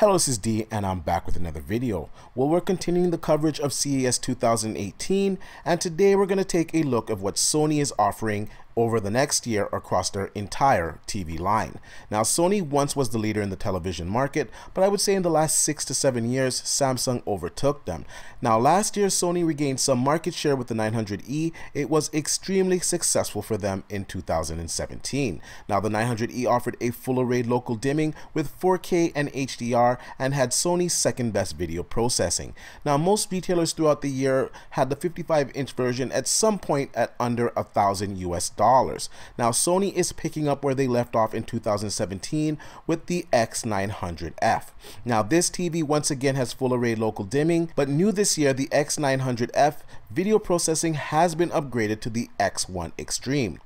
Hello, this is D and I'm back with another video. Well, we're continuing the coverage of CES 2018 and today we're going to take a look at what Sony is offering over the next year across their entire TV line. Now, Sony once was the leader in the television market, but I would say in the last 6 to 7 years, Samsung overtook them. Now, last year, Sony regained some market share with the 900E. It was extremely successful for them in 2017. Now, the 900E offered a full array local dimming with 4K and HDR and had Sony's second best video processing. Now, most retailers throughout the year had the 55-inch version at some point at under $1,000 US. Now, Sony is picking up where they left off in 2017 with the X900F. Now, this TV once again has full array local dimming, but new this year, the X900F video processing has been upgraded to the X1 Extreme.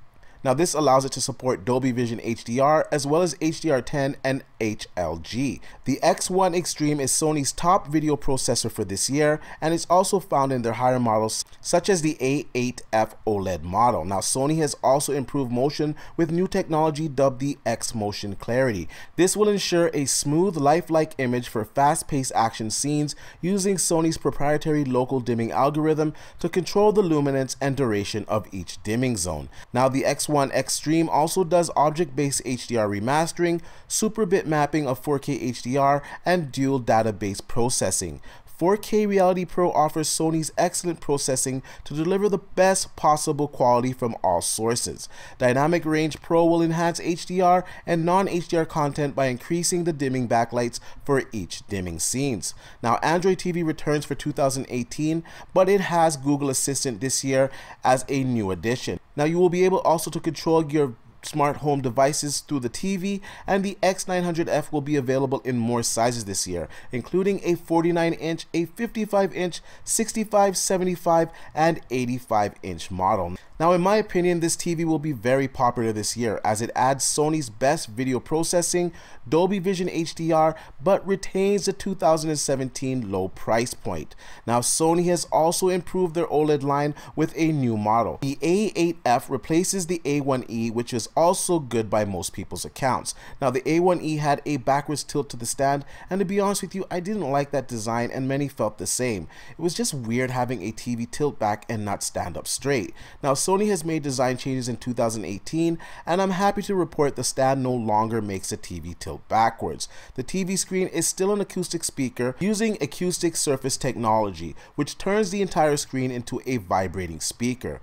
Now, this allows it to support Dolby Vision HDR as well as HDR10 and HLG. The X1 Extreme is Sony's top video processor for this year and it's also found in their higher models such as the A8F OLED model. Now, Sony has also improved motion with new technology dubbed the X Motion Clarity. This will ensure a smooth, lifelike image for fast-paced action scenes using Sony's proprietary local dimming algorithm to control the luminance and duration of each dimming zone. Now, the X1 Extreme also does object-based HDR remastering, super bit mapping of 4K HDR, and dual database processing. 4K Reality Pro offers Sony's excellent processing to deliver the best possible quality from all sources. Dynamic Range Pro will enhance HDR and non-HDR content by increasing the dimming backlights for each dimming scenes. Now, Android TV returns for 2018, but it has Google Assistant this year as a new addition. Now, you will be able also to control your smart home devices through the TV, and the X900F will be available in more sizes this year, including a 49-inch, a 55-inch, 65, 75, and 85-inch model. Now, in my opinion, this TV will be very popular this year as it adds Sony's best video processing, Dolby Vision HDR, but retains the 2017 low price point. Now, Sony has also improved their OLED line with a new model. The A8F replaces the A1E, which is also good by most people's accounts. Now, the A1E had a backwards tilt to the stand, and to be honest with you, I didn't like that design and many felt the same. It was just weird having a TV tilt back and not stand up straight. Now, Sony has made design changes in 2018, and I'm happy to report the stand no longer makes the TV tilt backwards. The TV screen is still an acoustic speaker using acoustic surface technology, which turns the entire screen into a vibrating speaker.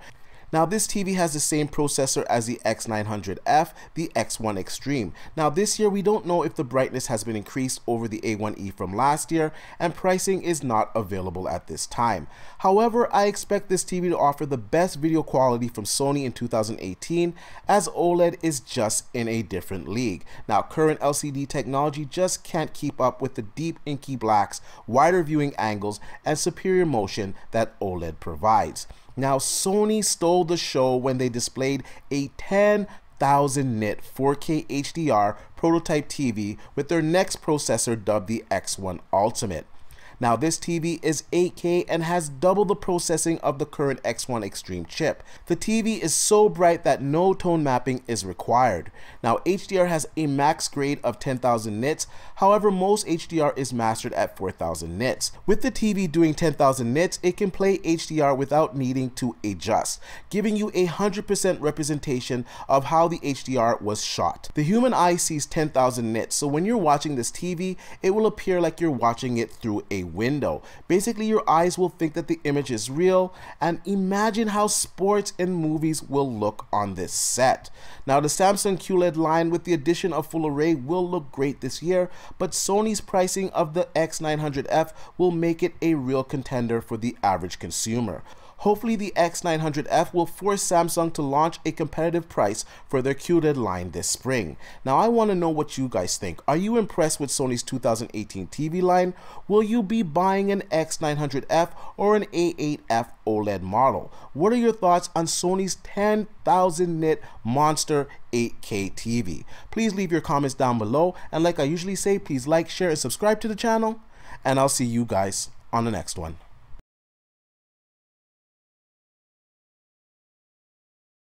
Now, this TV has the same processor as the X900F, the X1 Extreme. Now, this year we don't know if the brightness has been increased over the A1E from last year, and pricing is not available at this time. However, I expect this TV to offer the best video quality from Sony in 2018, as OLED is just in a different league. Now, current LCD technology just can't keep up with the deep inky blacks, wider viewing angles, and superior motion that OLED provides. Now, Sony stole the show when they displayed a 10,000 nit 4K HDR prototype TV with their next processor dubbed the X1 Ultimate. Now, this TV is 8K and has double the processing of the current X1 Extreme chip. The TV is so bright that no tone mapping is required. Now, HDR has a max grade of 10,000 nits. However, most HDR is mastered at 4,000 nits. With the TV doing 10,000 nits, it can play HDR without needing to adjust, giving you a 100% representation of how the HDR was shot. The human eye sees 10,000 nits, so when you're watching this TV, it will appear like you're watching it through a window. Basically, your eyes will think that the image is real, and imagine how sports and movies will look on this set. Now, the Samsung QLED line with the addition of full array will look great this year, but Sony's pricing of the X900F will make it a real contender for the average consumer. Hopefully, the X900F will force Samsung to launch a competitive price for their QLED line this spring. Now, I want to know what you guys think. Are you impressed with Sony's 2018 TV line? Will you be buying an X900F or an A8F OLED model? What are your thoughts on Sony's 10,000 nit monster 8K TV? Please leave your comments down below, and like I usually say, please like, share, and subscribe to the channel, and I'll see you guys on the next one.